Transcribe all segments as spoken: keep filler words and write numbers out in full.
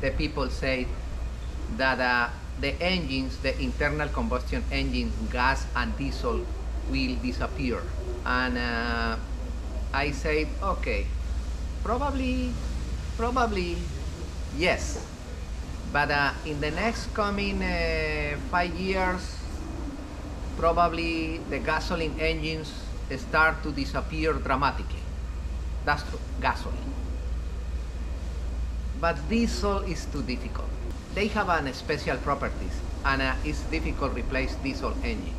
the, the people said that uh, the engines, the internal combustion engines, gas and diesel, will disappear. And uh, I said, okay, probably, probably yes. But uh, in the next coming uh, five years, probably the gasoline engines start to disappear dramatically. That's true, gasoline. But diesel is too difficult. They have an special properties, and uh, it's difficult to replace diesel engine.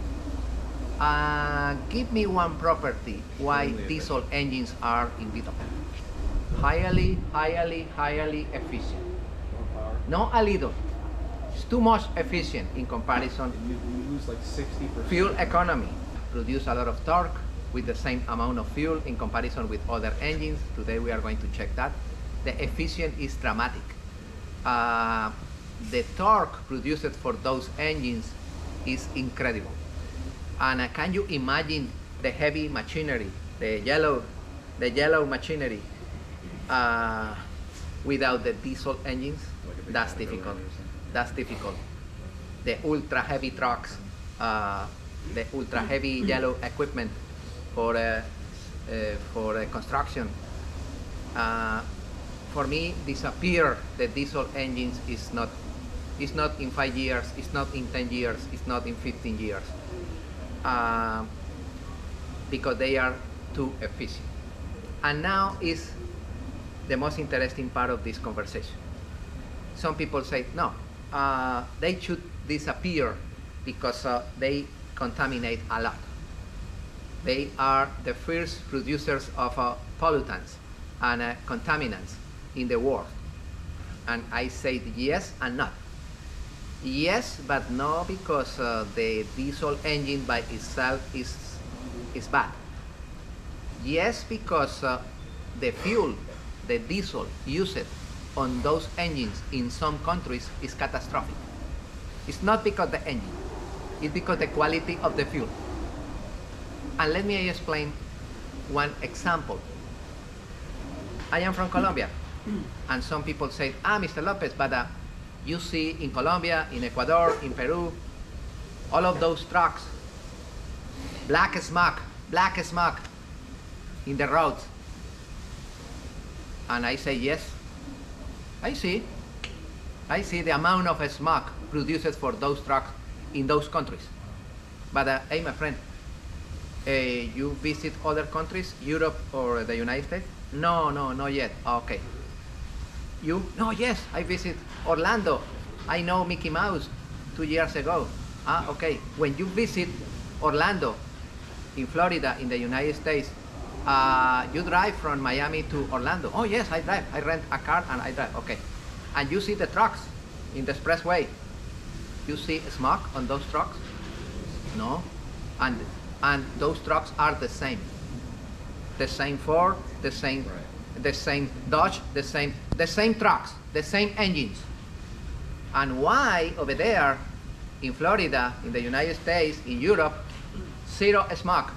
Uh, give me one property why diesel engines are invisible. Highly, highly, highly efficient. No, a little. It's too much efficient in comparison. You lose like sixty percent. Fuel economy. Produce a lot of torque with the same amount of fuel in comparison with other engines. Today we are going to check that. The efficient is dramatic. Uh, the torque produced for those engines is incredible. And uh, can you imagine the heavy machinery, the yellow, the yellow machinery, uh, without the diesel engines? That's difficult. That's difficult. The ultra heavy trucks, uh, the ultra heavy yellow equipment for uh, uh, for uh, construction. Uh, for me, disappear the diesel engines is not. It's not in five years. It's not in ten years. It's not in fifteen years. Uh, because they are too efficient. And now is the most interesting part of this conversation. Some people say, no, uh, they should disappear because uh, they contaminate a lot. They are the first producers of uh, pollutants and uh, contaminants in the world. And I said yes and no. Yes, but no, because uh, the diesel engine by itself is, is bad. Yes, because uh, the fuel, the diesel used on those engines in some countries is catastrophic. It's not because the engine, it's because the quality of the fuel. And let me explain one example. I am from Colombia, and some people say, ah, Mister Lopez, but uh, you see in Colombia, in Ecuador, in Peru, all of those trucks, black smoke, black smoke in the roads. And I say, yes, I see. I see the amount of smoke produced for those trucks in those countries. But uh, hey, my friend, uh, you visit other countries, Europe or the United States? No, no, not yet. Okay. You? No, yes, I visit Orlando. I know Mickey Mouse two years ago. Ah, okay. When you visit Orlando in Florida, in the United States, uh, you drive from Miami to Orlando. Oh, yes, I drive. I rent a car and I drive. Okay. And you see the trucks in the expressway. You see smoke on those trucks? No. And, and those trucks are the same. The same Ford, the same... Right. The same Dodge, the same, the same trucks, the same engines. And why over there, in Florida, in the United States, in Europe, zero smog,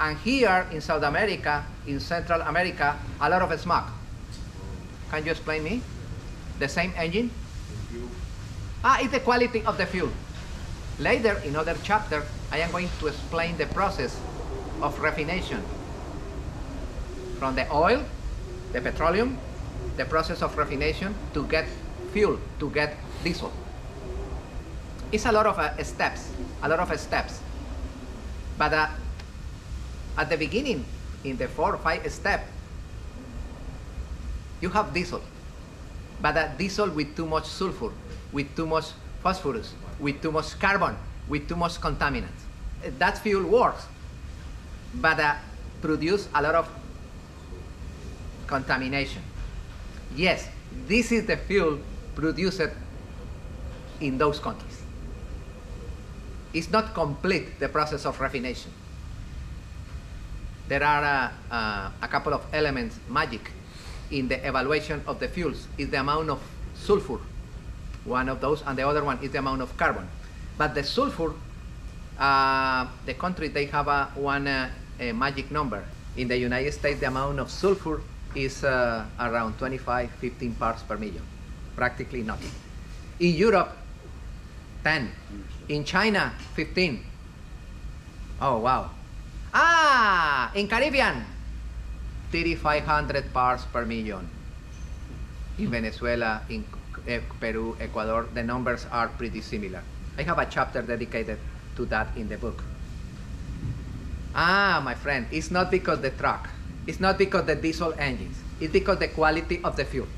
and here in South America, in Central America, a lot of smog? Can you explain me? The same engine? Ah, it's the quality of the fuel. Later, in other chapter, I am going to explain the process of refination from the oil, the petroleum, the process of raffination to get fuel, to get diesel. It's a lot of uh, steps, a lot of uh, steps. But uh, at the beginning, in the four or five step, you have diesel. But uh, diesel with too much sulfur, with too much phosphorus, with too much carbon, with too much contaminants. That fuel works, but uh, produce a lot of contamination. Yes, this is the fuel produced in those countries. It's not complete, the process of raffination. There are uh, uh, a couple of elements magic in the evaluation of the fuels. Is the amount of sulfur, one of those, and the other one is the amount of carbon. But the sulfur, uh, the country, they have a, one uh, a magic number. In the United States, the amount of sulfur is uh, around twenty-five, fifteen parts per million. practically nothing. In Europe, ten. In China, fifteen. Oh, wow. Ah, in Caribbean, three thousand five hundred parts per million. In Venezuela, in Peru, Ecuador, the numbers are pretty similar. I have a chapter dedicated to that in the book. Ah, my friend, it's not because the truck, it's not because the diesel engines, it's because the quality of the fuel.